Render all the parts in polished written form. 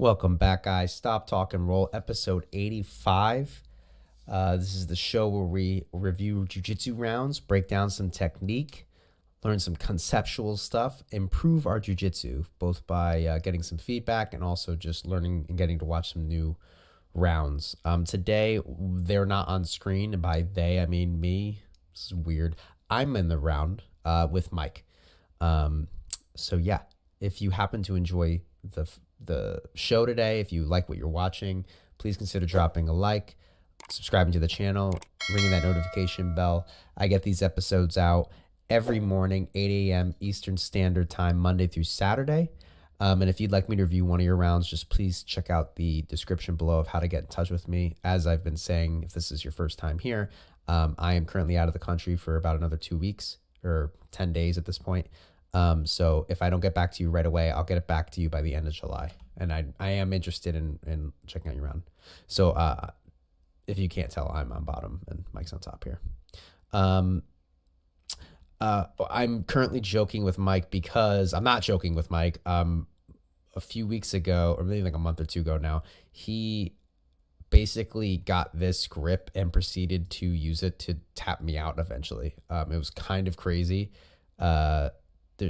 Welcome back, guys. Stop, Talk, and Roll, episode 85. This is the show where we review jiu-jitsu rounds, break down some technique, learn some conceptual stuff, improve our jiu-jitsu, both by getting some feedback and also just learning and getting to watch some new rounds. Today, they're not on screen. And by they, I mean me. This is weird. I'm in the round with Mike. So, yeah, if you happen to enjoy the show today, if you like what you're watching, please consider dropping a like, subscribing to the channel, ringing that notification bell. I get these episodes out every morning, 8 a.m. Eastern Standard Time, Monday through Saturday. And if you'd like me to review one of your rounds, just please check out the description below of how to get in touch with me. As I've been saying, if this is your first time here, I am currently out of the country for about another 2 weeks or 10 days at this point. So if I don't get back to you right away, I'll get it back to you by the end of July. And I am interested in checking out your round. So if you can't tell, I'm on bottom and Mike's on top here. I'm currently joking with Mike because I'm not joking with Mike. A few weeks ago, or maybe like a month or two ago now, he basically got this grip and proceeded to use it to tap me out eventually. It was kind of crazy.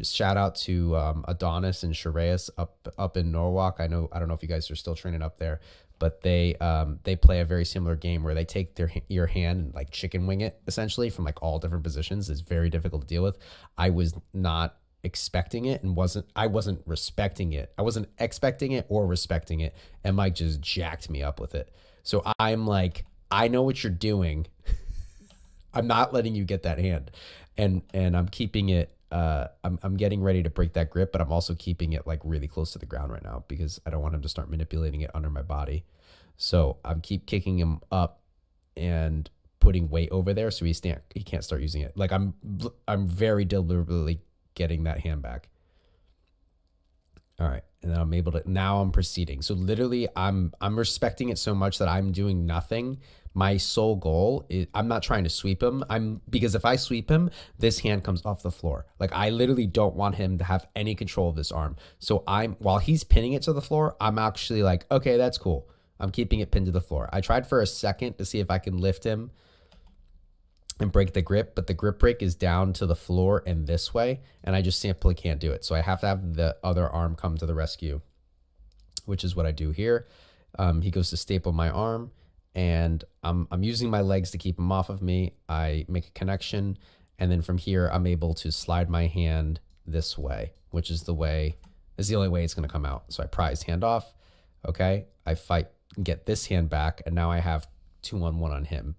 Shout out to Adonis and Shiraeus up in Norwalk. I don't know if you guys are still training up there, but they play a very similar game where they take your hand and like chicken wing it essentially from like all different positions. It's very difficult to deal with. I was not expecting it and I wasn't respecting it. I wasn't expecting it or respecting it, and Mike just jacked me up with it. So I'm like, I know what you're doing. I'm not letting you get that hand, and I'm keeping it. I'm getting ready to break that grip, but I'm also keeping it like really close to the ground right now because I don't want him to start manipulating it under my body. So I'm keep kicking him up and putting weight over there so he can't start using it. Like I'm very deliberately getting that hand back. All right, and then I'm able to, now I'm proceeding. So literally I'm respecting it so much that I'm doing nothing. My sole goal is I'm not trying to sweep him. Because if I sweep him, this hand comes off the floor. Like I literally don't want him to have any control of this arm. So while he's pinning it to the floor, I'm actually like, okay, that's cool. I'm keeping it pinned to the floor. I tried for a second to see if I can lift him and break the grip, but the grip break is down to the floor and this way, and I just simply can't do it. So I have to have the other arm come to the rescue, which is what I do here. He goes to staple my arm, and I'm using my legs to keep him off of me. I make a connection, and then from here, I'm able to slide my hand this way, which is the only way it's gonna come out. So I pry his hand off, okay? I fight and get this hand back, and now I have 2-on-1 on him.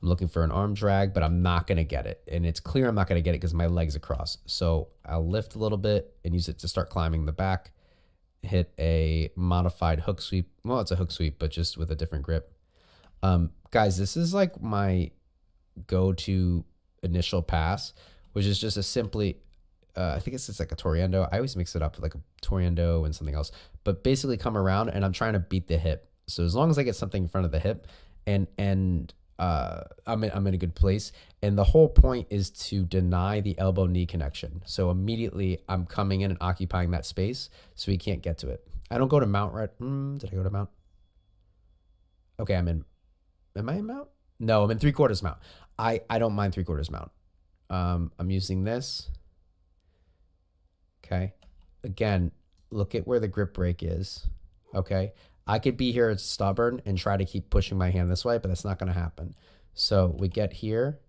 I'm looking for an arm drag, but I'm not going to get it. And it's clear I'm not going to get it because my leg's across. So I'll lift a little bit and use it to start climbing the back. Hit a modified hook sweep. Well, it's a hook sweep, but just with a different grip. Guys, this is like my go-to initial pass, which is just a simply, I think it's just like a Toreando. I always mix it up with like a Toreando and something else. But basically come around and I'm trying to beat the hip. So as long as I get something in front of the hip and I'm in a good place. And the whole point is to deny the elbow-knee connection. So immediately I'm coming in and occupying that space so he can't get to it. I don't go to mount right. Did I go to mount? Okay, am I in mount? No, I'm in three-quarters mount. I don't mind three-quarters mount. I'm using this. Okay. Again, look at where the grip break is. Okay. I could be here stubborn and try to keep pushing my hand this way, but that's not going to happen. So we get here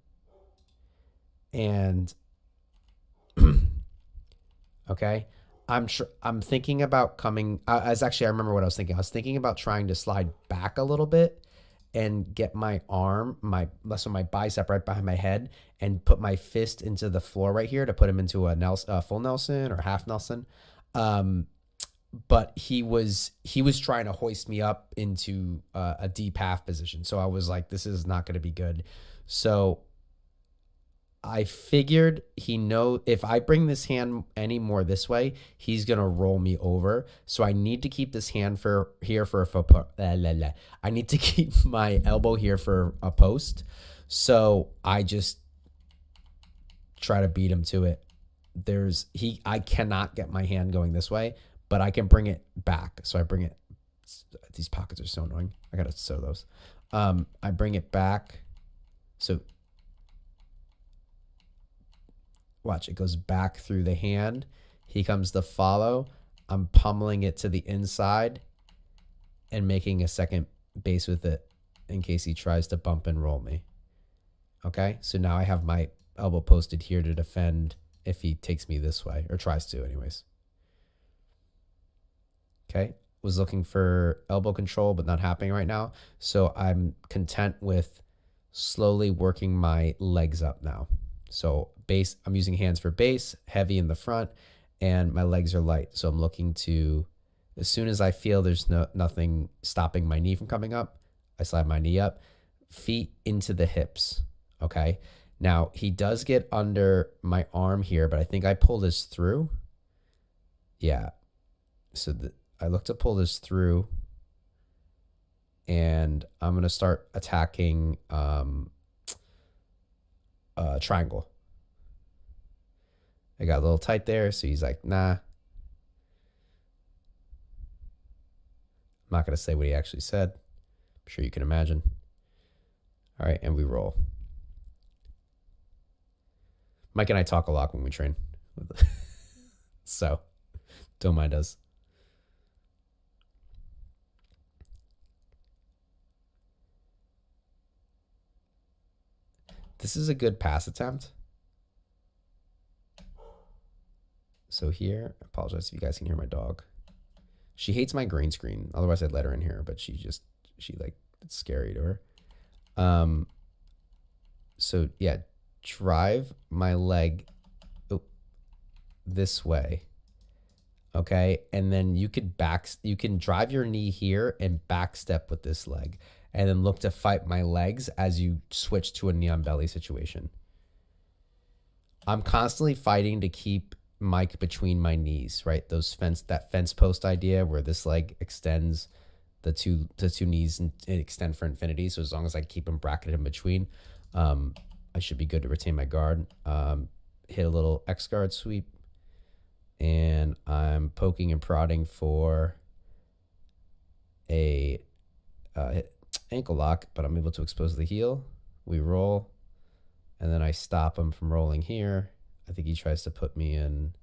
and okay, I'm thinking about coming I remember what I was thinking. I was thinking about trying to slide back a little bit and get my arm, my bicep right behind my head and put my fist into the floor right here to put him into a Nelson, full Nelson or half Nelson. But he was trying to hoist me up into a deep half position. So I was like, this is not going to be good. So I figured if I bring this hand any more this way, he's going to roll me over. So I need to keep this hand here for a faux pas. I need to keep my elbow here for a post. So I just try to beat him to it. I cannot get my hand going this way. but I can bring it back. So I bring it, these pockets are so annoying. I gotta sew those. I bring it back. So watch, it goes back through the hand. He comes to follow. I'm pummeling it to the inside and making a second base with it in case he tries to bump and roll me. Okay, so now I have my elbow posted here to defend if he takes me this way, or tries to anyways. Okay, was looking for elbow control, but not happening right now. So I'm content with slowly working my legs up now. So base, I'm using hands for base, heavy in the front, and my legs are light. So I'm looking to, as soon as I feel there's nothing stopping my knee from coming up, I slide my knee up, feet into the hips, okay? Now, he does get under my arm here, but I think I pull this through. Yeah, so I look to pull this through, and I'm gonna start attacking triangle. I got a little tight there, so he's like, nah. I'm not gonna say what he actually said. I'm sure you can imagine. All right, and we roll. Mike and I talk a lot when we train. So, don't mind us. This is a good pass attempt. So here, I apologize if you guys can hear my dog. She hates my green screen. Otherwise, I'd let her in here, but she like, it's scary to her. So yeah, drive my leg this way. Okay. And then you can drive your knee here and back step with this leg, and then look to fight my legs as you switch to a knee on belly situation. I'm constantly fighting to keep Mike between my knees, right? Those fence, that fence post idea where this leg extends the two knees and extend for infinity. So as long as I keep them bracketed in between, I should be good to retain my guard. Hit a little X guard sweep, and I'm poking and prodding for a ankle lock, but I'm able to expose the heel. We roll, and then I stop him from rolling here. I think he tries to put me in.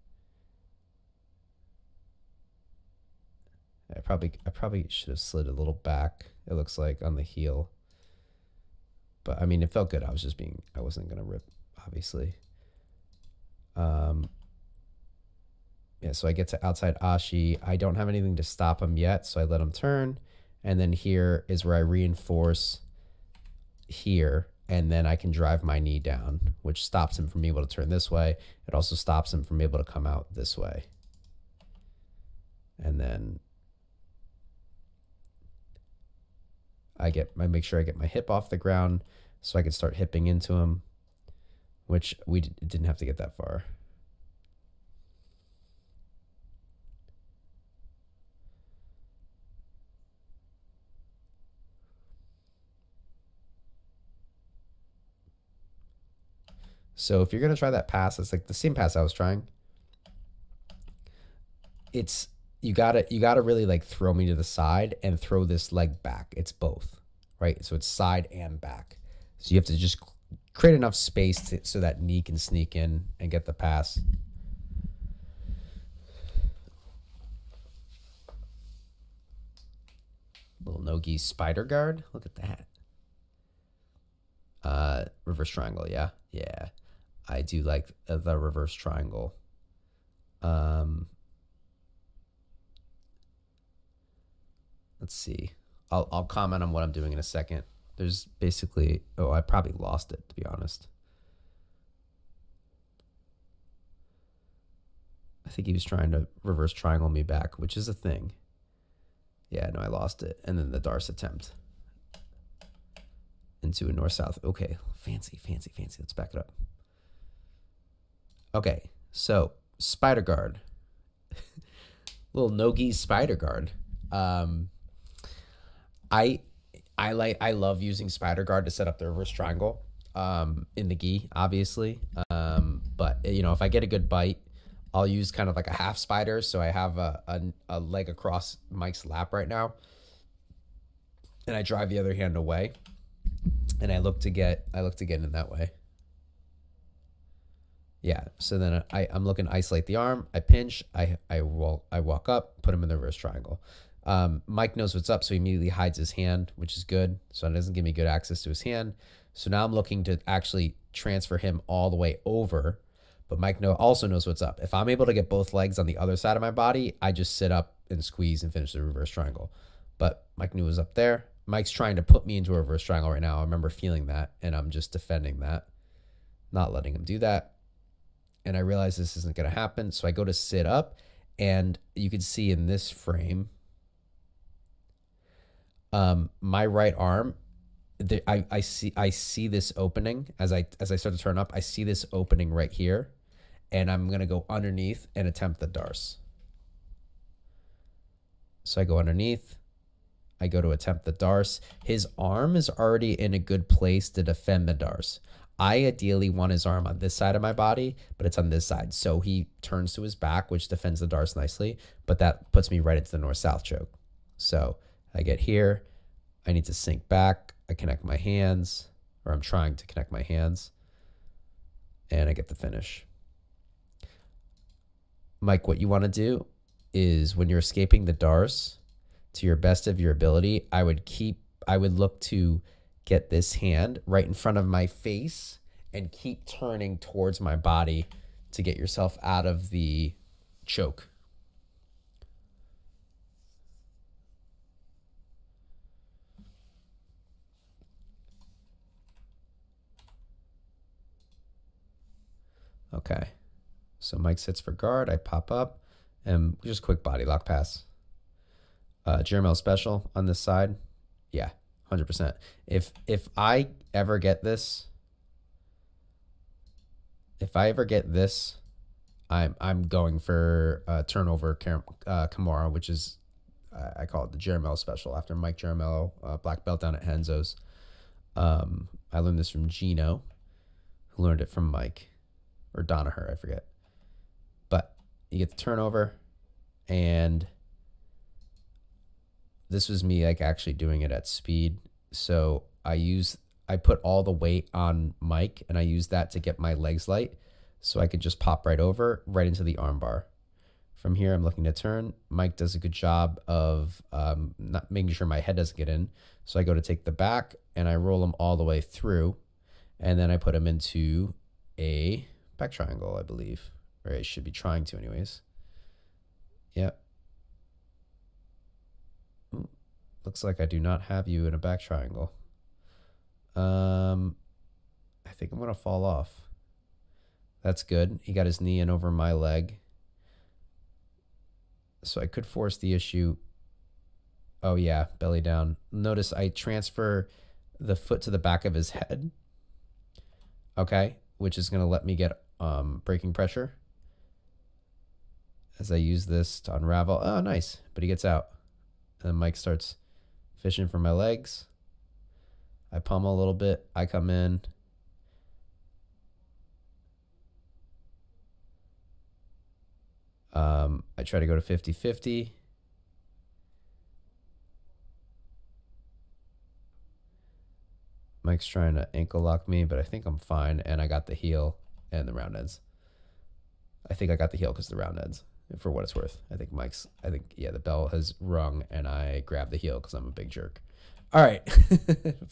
I probably should have slid a little back, it looks like, on the heel. But I mean, it felt good. I was just being, I wasn't gonna rip, obviously. Yeah, so I get to outside Ashi. I don't have anything to stop him yet, so I let him turn. And then here is where I reinforce here, and then I can drive my knee down, which stops him from being able to turn this way. It also stops him from being able to come out this way. And then I make sure I get my hip off the ground so I can start hipping into him, which we didn't have to get that far. So if you're going to try that pass, it's like the same pass I was trying. It's, you gotta really like throw me to the side and throw this leg back. It's both, right? So it's side and back. So you have to just create enough space so that knee can sneak in and get the pass. Little Nogi Spider Guard. Look at that. Reverse triangle, yeah. Yeah. I do like the reverse triangle. Let's see. I'll comment on what I'm doing in a second. There's basically, oh, I probably lost it, to be honest. I think he was trying to reverse triangle me back, which is a thing. Yeah, no, I lost it. And then the D'Arce attempt into a north south. Okay, fancy, fancy, fancy. Let's back it up. Okay, so Spider Guard. Little Nogi Spider Guard. I love using Spider Guard to set up the reverse triangle in the gi, obviously. But you know, if I get a good bite, I'll use kind of like a half spider, so I have a leg across Mike's lap right now, and I drive the other hand away, and I look to get in that way. Yeah, so then I'm looking to isolate the arm. I pinch. I walk up, put him in the reverse triangle. Mike knows what's up, so he immediately hides his hand, which is good. So it doesn't give me good access to his hand. So now I'm looking to actually transfer him all the way over. But Mike also knows what's up. If I'm able to get both legs on the other side of my body, I just sit up and squeeze and finish the reverse triangle. But Mike knew was up there. Mike's trying to put me into a reverse triangle right now. I remember feeling that, and I'm just defending that, not letting him do that. And I realize this isn't going to happen, so I go to sit up, and you can see in this frame, my right arm, I see this opening as I start to turn up. I see this opening right here, and I'm going to go underneath and attempt the D'Arce. So I go underneath. I go to attempt the D'Arce. His arm is already in a good place to defend the D'Arce. I ideally want his arm on this side of my body, but it's on this side. So he turns to his back, which defends the D'Arce nicely, but that puts me right into the North-South choke. So I get here. I need to sink back. I connect my hands, or I'm trying to connect my hands, and I get the finish. Mike, what you want to do is when you're escaping the D'Arce to your best of your ability, I would look to get this hand right in front of my face and keep turning towards my body to get yourself out of the choke. Okay, so Mike sits for guard, I pop up, and just quick body lock pass. Jerimelo Special on this side, yeah. 100%. If I ever get this, I'm going for turnover Kimura, which is I call it the Jerimelo Special after Mike Jerimelo, black belt down at Henzo's. I learned this from Gino, who learned it from Mike or Donoher, I forget. But you get the turnover, and this was me like actually doing it at speed. So I put all the weight on Mike, and I use that to get my legs light so I could just pop right over, right into the arm bar. From here, I'm looking to turn. Mike does a good job of not making sure my head doesn't get in. So I go to take the back, and I roll him all the way through. And then I put him into a back triangle, I believe. Or I should be trying to anyways. Yep. Looks like I do not have you in a back triangle. I think I'm going to fall off. That's good. He got his knee in over my leg. So I could force the issue. Oh, yeah, belly down. Notice I transfer the foot to the back of his head. Okay, which is going to let me get braking pressure. As I use this to unravel. Oh, nice. But he gets out. And then Mike starts fishing for my legs. I pummel a little bit. I come in. I try to go to 50-50. Mike's trying to ankle lock me, but I think I'm fine. And I got the heel and the round ends. I think I got the heel because the round ends. For what it's worth, I think the bell has rung, and I grabbed the heel because I'm a big jerk. All right,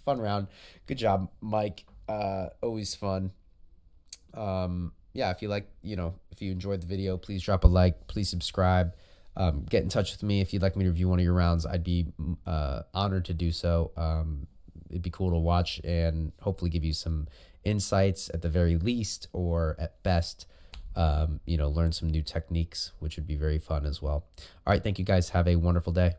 fun round. Good job, Mike. Always fun. Yeah, if you enjoyed the video, please drop a like. Please subscribe. Get in touch with me if you'd like me to review one of your rounds. I'd be honored to do so. It'd be cool to watch and hopefully give you some insights at the very least, or at best. Learn some new techniques, which would be very fun as well. All right. Thank you guys. Have a wonderful day.